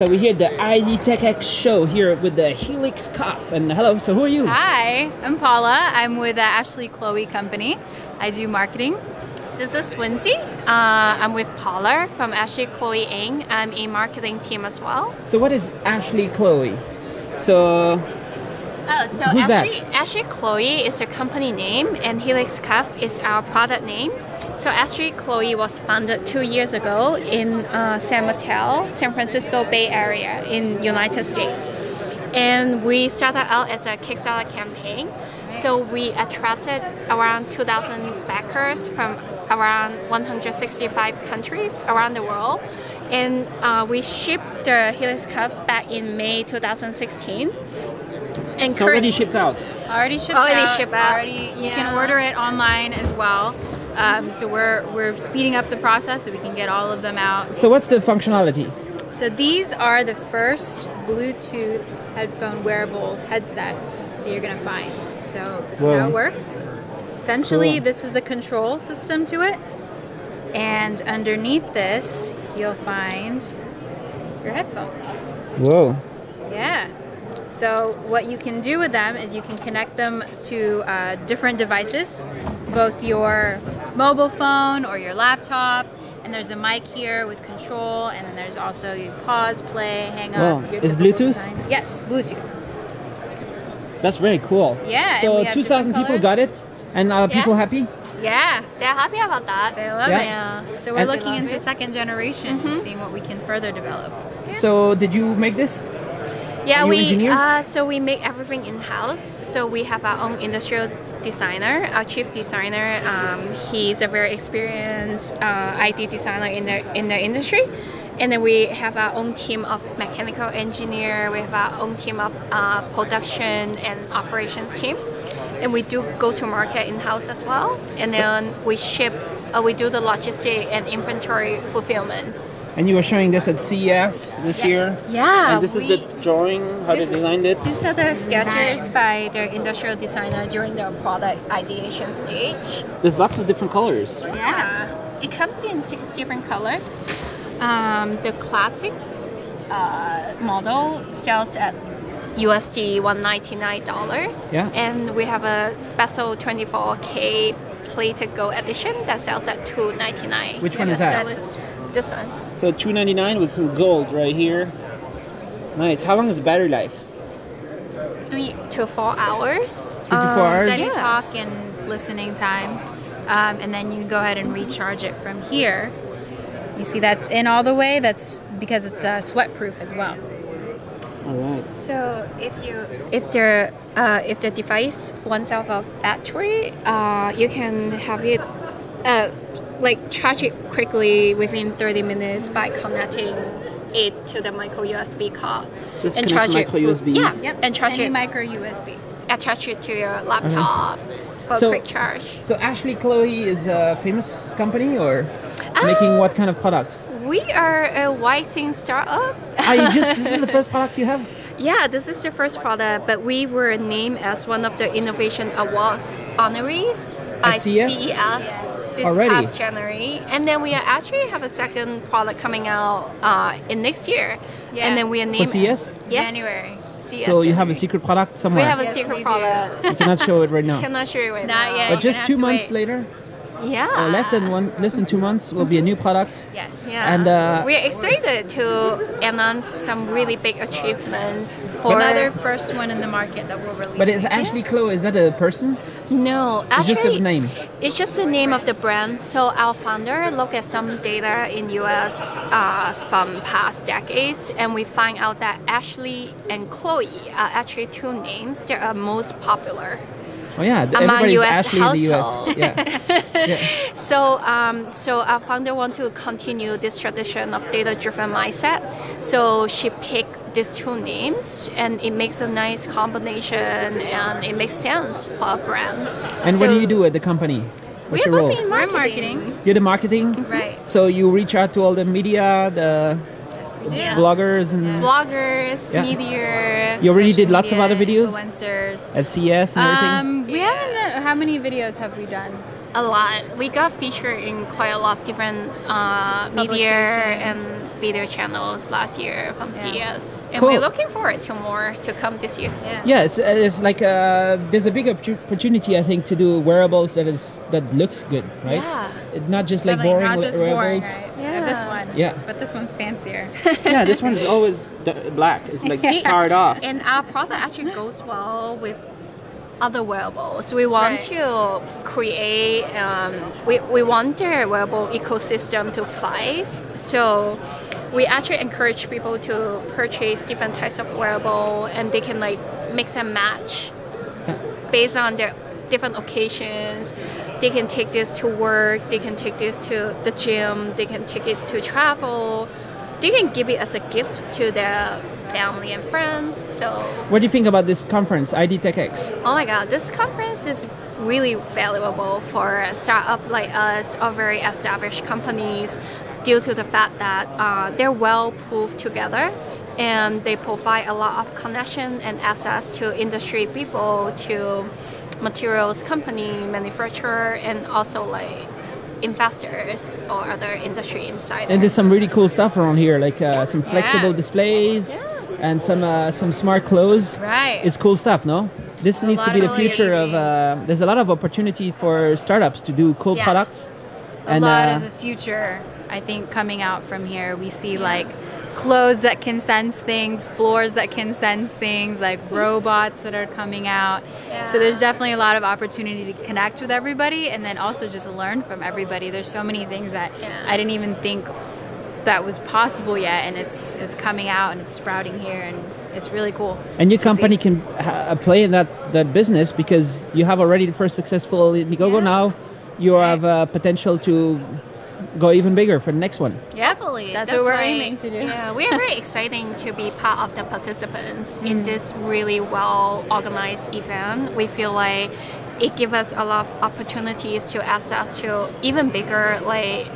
So we're here at the IDTechEx show here with the Helix Cuff. And hello, so who are you? Hi, I'm Paula. I'm with the Ashley Chloe company. I do marketing. This is Lindsay. I'm with Paula from Ashley Chloe Inc. I'm in marketing team as well. So what is Ashley Chloe? So Ashley Chloe is their company name and Helix Cuff is our product name. So Ashley Chloe was founded 2 years ago in San Mateo, San Francisco Bay Area in United States. And we started out as a Kickstarter campaign. So we attracted around 2,000 backers from around 165 countries around the world. And we shipped the Helix Cuff back in May 2016. And it's already shipped out. Already shipped out. You can order it online as well. So we're speeding up the process so we can get all of them out. So what's the functionality? So these are the first Bluetooth headphone wearable headset that you're gonna find. So this is how it works. Essentially, this is the control system to it. And underneath this, you'll find your headphones. Whoa. Yeah. So what you can do with them is you can connect them to different devices, both your mobile phone or your laptop, and there's a mic here with control, and then there's also you pause, play, hang up. Is Bluetooth? Yes, Bluetooth. That's really cool. Yeah. So 2,000 people got it, and are people happy? Yeah, they're happy about that. They love it. Yeah. So we're looking into second generation and seeing what we can further develop. Yeah. So did you make this? Yeah, we make everything in-house. So we have our own industrial designer, our chief designer. He's a very experienced IT designer in the industry. And then we have our own team of mechanical engineer. We have our own team of production and operations team. And we do go to market in-house as well. And then we ship, we do the logistic and inventory fulfillment. And you were showing this at CES this year? Yeah. And this is the drawing, how they designed it? These are the sketches by their industrial designer during their product ideation stage. There's lots of different colors. Yeah. It comes in 6 different colors. The classic model sells at USD $199. Yeah. And we have a special 24K plated gold edition that sells at $299. Which one is that? This one. So $299 with some gold right here. Nice. How long is the battery life? 3 to 4 hours. 3 to 4 hours. Steady talk and listening time, and then you go ahead and recharge it from here. You see that's in all the way. That's because it's sweat proof as well. All right. So if the device runs out of battery, you can have it. Like charge it quickly within 30 minutes by connecting it to the micro USB cord. And charge it. Attach it to your laptop for quick charge. So Ashley Chloe is a famous company or making what kind of product? We are a Wysing startup. This is the first product you have? Yeah, this is the first product, but we were named as one of the Innovation Awards honorees at CES. This past January, and then we actually have a second product coming out in next year, and then we are named January. CES. So you have a secret product somewhere. We have a secret product. You cannot show it right now. Cannot show it right now. Not yet. But just 2 months later. Yeah. Or less than 2 months will be a new product. Yes. Yeah. And we're excited to announce some really big achievements for another first one in the market that we'll release. But it's Ashley Chloe, is that a person? No, actually, it's just a name. It's just the name of the brand. So our founder looked at some data in US from past decades, and we find out that Ashley and Chloe are actually 2 names that are most popular. Oh yeah, among US households. So our founder wants to continue this tradition of data-driven mindset. So she picked these 2 names, and it makes a nice combination, and it makes sense for a brand. And what do you do at the company? What's your role? We're marketing. You're the marketing, right? So you reach out to all the media, bloggers, media. You already did lots of other videos? Influencers. At CES and everything? We haven't. How many videos have we done? a lot. We got featured in quite a lot of different media and video channels last year from CES. And we're looking forward to more to come this year. Yeah, it's like there's a big opportunity, I think, to do wearables that looks good, right? Yeah. It's not just like boring wearables. Right? Yeah. This one. Yeah. But this one's fancier. Yeah, this one is always black. It's like powered off. And our product actually goes well with other wearables. We want to create, we want the wearable ecosystem to thrive. So we actually encourage people to purchase different types of wearable, and they can like mix and match based on their different occasions. They can take this to work, they can take this to the gym, they can take it to travel. They can give it as a gift to their family and friends. So, what do you think about this conference, IDTechEx? Oh my God, this conference is really valuable for a startup like us or very established companies, due to the fact that they're well proved together, and they provide a lot of connection and access to industry people, to materials company, manufacturer, and also like investors or other industry insiders. And there's some really cool stuff around here, like some flexible displays and some smart clothes. Right, it's cool stuff. No, this needs to be the future of. There's a lot of opportunity for startups to do cool products. And a lot of the future, I think, coming out from here. We see like clothes that can sense things, floors that can sense things, like robots that are coming out. Yeah. So there's definitely a lot of opportunity to connect with everybody, and then also just learn from everybody. There's so many things that I didn't even think that was possible yet, and it's coming out and it's sprouting here, and it's really cool. And your company can play in that business, because you have already the first successful Indiegogo. Now you have potential to go even bigger for the next one. Yeah, definitely. That's what we're aiming to do. Yeah, we are very exciting to be part of the participants in this really well organized event. We feel like it gives us a lot of opportunities to access to even bigger like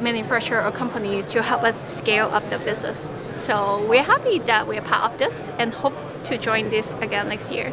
manufacturer or companies to help us scale up the business. So we're happy that we're part of this, and hope to join this again next year.